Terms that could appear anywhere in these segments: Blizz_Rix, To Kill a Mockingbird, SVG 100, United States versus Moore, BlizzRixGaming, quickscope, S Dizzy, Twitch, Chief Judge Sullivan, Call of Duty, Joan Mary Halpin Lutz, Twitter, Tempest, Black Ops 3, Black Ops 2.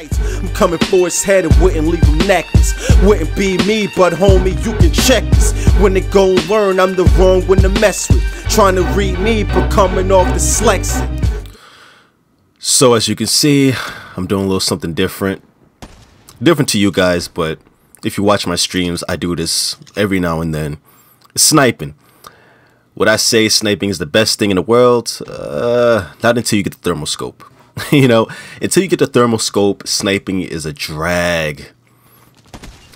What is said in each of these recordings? I'm coming for his head and wouldn't leave him necklace. Wouldn't be me, but homie, you can check this. When they gon' learn, I'm the wrong one to mess with. Trying to read me, but coming off dyslexic. So as you can see, I'm doing a little something different. Different to you guys, but if you watch my streams, I do this every now and then. It's sniping. Would I say sniping is the best thing in the world? Not until you get the thermoscope. You know, until you get the thermal scope, sniping is a drag.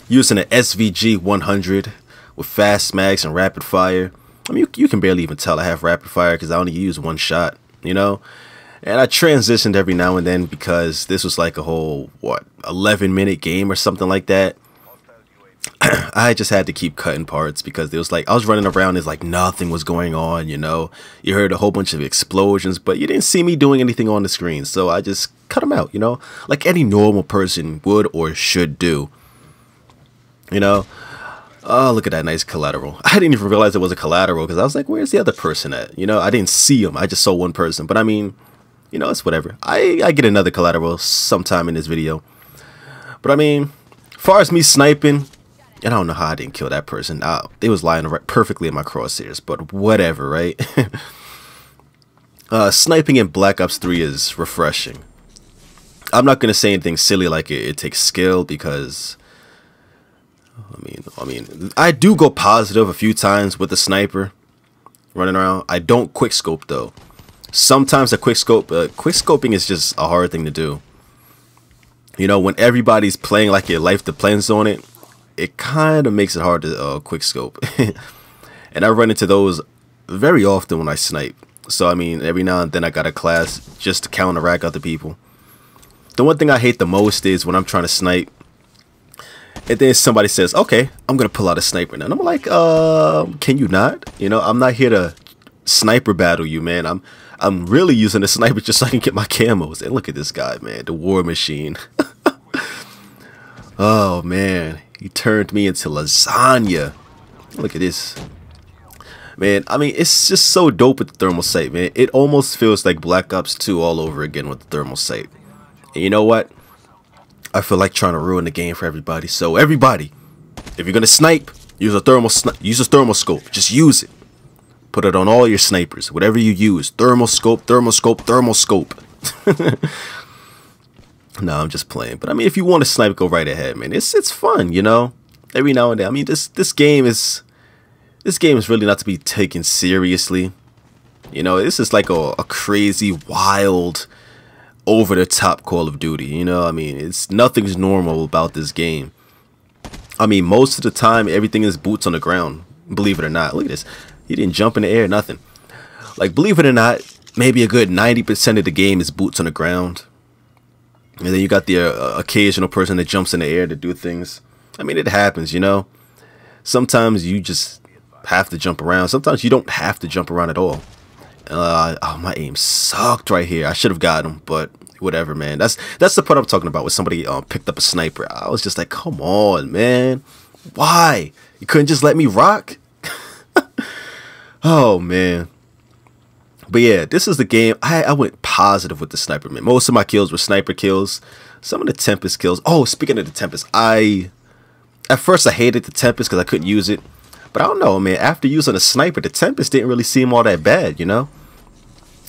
Using an SVG 100 with fast mags and rapid fire. I mean, you can barely even tell I have rapid fire because I only use one shot, you know. And I transitioned every now and then because this was like a whole, what, 11-minute game or something like that. I just had to keep cutting parts because it was like I was running around, it's like nothing was going on, you know. You heard a whole bunch of explosions, but you didn't see me doing anything on the screen, so I just cut them out, you know, like any normal person would or should do, you know. Oh, look at that nice collateral. I didn't even realize it was a collateral because I was like, where's the other person at, you know? I didn't see him, I just saw one person, but I mean, you know, it's whatever. I get another collateral sometime in this video, but I mean, far as me sniping, and I don't know how I didn't kill that person. They was lying right perfectly in my crosshairs, but whatever, right? Sniping in Black Ops 3 is refreshing. I'm not gonna say anything silly like it takes skill because, I mean, I do go positive a few times with the sniper running around. I don't quick scope though. Sometimes a quick scoping is just a hard thing to do. You know, when everybody's playing like your life depends on it. It kind of makes it hard to quick scope, and I run into those very often when I snipe. So I mean, every now and then I got a class just to counteract other people. The one thing I hate the most is when I'm trying to snipe, and then somebody says, "Okay, I'm gonna pull out a sniper now," and I'm like, "Can you not? You know, I'm not here to sniper battle you, man. I'm really using a sniper just so I can get my camos." And look at this guy, man, the war machine. Oh man. He turned me into lasagna. Look at this. Man, I mean, it's just so dope with the thermal sight, man. It almost feels like Black Ops 2 all over again with the thermal sight. And you know what? I feel like trying to ruin the game for everybody. So everybody, if you're going to snipe, use a thermal scope. Just use it. Put it on all your snipers. Whatever you use. Thermal scope, thermal scope, thermal scope. No, I'm just playing. But I mean, if you want to snipe, go right ahead, man. It's fun, you know. Every now and then. I mean, this game is really not to be taken seriously. You know, this is like a crazy, wild, over the top Call of Duty. You know, I mean, it's nothing's normal about this game. I mean, most of the time, everything is boots on the ground. Believe it or not, look at this. He didn't jump in the air, nothing. Like, believe it or not, maybe a good 90% of the game is boots on the ground. And then you got the occasional person that jumps in the air to do things. I mean, it happens, you know. Sometimes you just have to jump around. Sometimes you don't have to jump around at all. Oh, my aim sucked right here. I should have got him, but whatever, man. That's the part I'm talking about when somebody picked up a sniper. I was just like, come on, man. Why? You couldn't just let me rock? Oh, man. But yeah, this is the game. I went positive with the sniper, man. Most of my kills were sniper kills. Some of the Tempest kills. Oh, speaking of the Tempest, at first I hated the Tempest because I couldn't use it. But I don't know, man. After using a sniper, the Tempest didn't really seem all that bad, you know?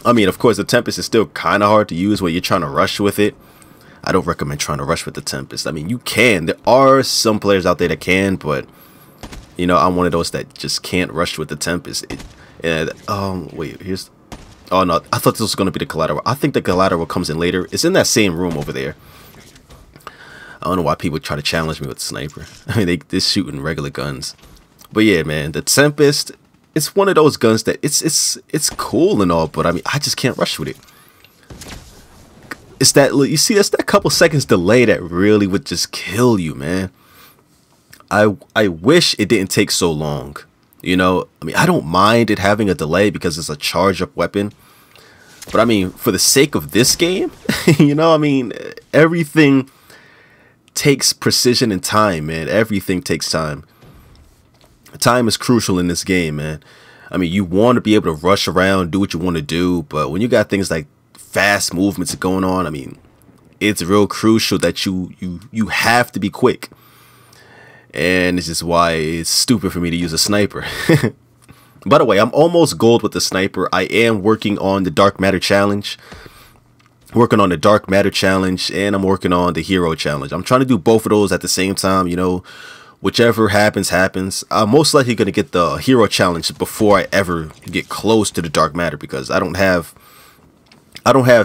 I mean, of course, the Tempest is still kind of hard to use when you're trying to rush with it. I don't recommend trying to rush with the Tempest. I mean, you can. There are some players out there that can, but, you know, I'm one of those that just can't rush with the Tempest. Wait, here's... Oh no, I thought this was going to be the collateral. I think the collateral comes in later. It's in that same room over there. I don't know why people try to challenge me with the sniper. I mean, they're shooting regular guns. But yeah, man, the Tempest, it's one of those guns that it's cool and all, but I mean, I just can't rush with it. It's that, you see, that's that couple seconds delay that really would just kill you, man. I wish it didn't take so long. You know, I mean, I don't mind it having a delay because it's a charge-up weapon. But, I mean, for the sake of this game, you know, I mean, everything takes precision and time, man. Everything takes time. Time is crucial in this game, man. I mean, you want to be able to rush around, do what you want to do. But when you got things like fast movements going on, I mean, it's real crucial that you have to be quick. And this is why it's stupid for me to use a sniper. By the way, I'm almost gold with the sniper. I am working on the Dark Matter Challenge. Working on the Dark Matter Challenge, and I'm working on the Hero Challenge. I'm trying to do both of those at the same time, you know. Whichever happens, happens. I'm most likely going to get the Hero Challenge before I ever get close to the Dark Matter, because I don't have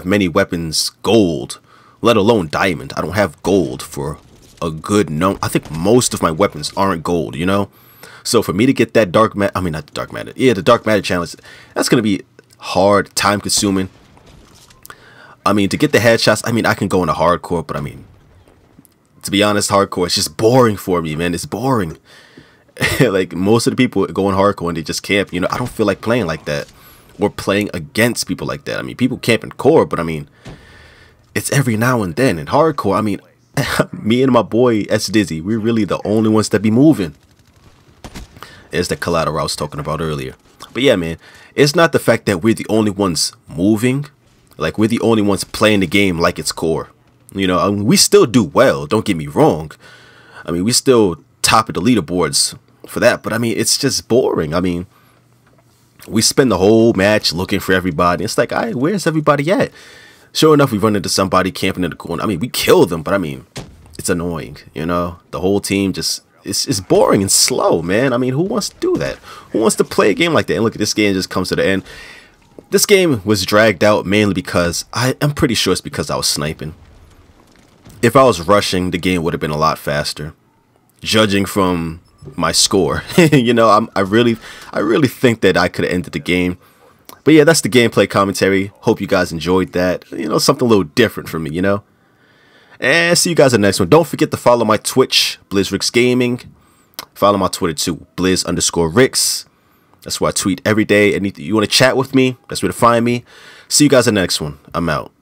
many weapons gold, let alone diamond. I don't have gold for a good number. I think most of my weapons aren't gold, you know. So for me to get that Dark Matter, I mean, not the Dark Matter, yeah, the Dark Matter Challenge, that's going to be hard, time consuming. I mean, to get the headshots, I mean, I can go into hardcore, but I mean, to be honest, hardcore is just boring for me, man. It's boring. Like, most of the people go in hardcore and they just camp. You know, I don't feel like playing like that or playing against people like that. I mean, people camp in core, but I mean, it's every now and then. In hardcore, I mean, me and my boy S Dizzy, we're really the only ones that be moving. It's the collateral I was talking about earlier. But yeah, man, it's not the fact that we're the only ones moving. Like, we're the only ones playing the game like it's core. You know, I mean, we still do well, don't get me wrong. I mean, we still top of the leaderboards for that, but I mean, it's just boring. I mean, we spend the whole match looking for everybody. It's like, all right, where's everybody at? Sure enough, we run into somebody camping in the corner. I mean, we kill them, but I mean, it's annoying, you know? The whole team just, it's boring and slow, man. I mean, who wants to do that? Who wants to play a game like that? And look, at this game just comes to the end. This game was dragged out mainly because, I'm pretty sure it's because I was sniping. If I was rushing, the game would have been a lot faster, judging from my score. You know, I really think that I could have ended the game. But yeah, that's the gameplay commentary. Hope you guys enjoyed that. You know, something a little different from me, you know. And see you guys in the next one. Don't forget to follow my Twitch, BlizzRixGaming. Follow my Twitter too, Blizz_Rix. That's where I tweet every day. And you want to chat with me, that's where to find me. See you guys in the next one. I'm out.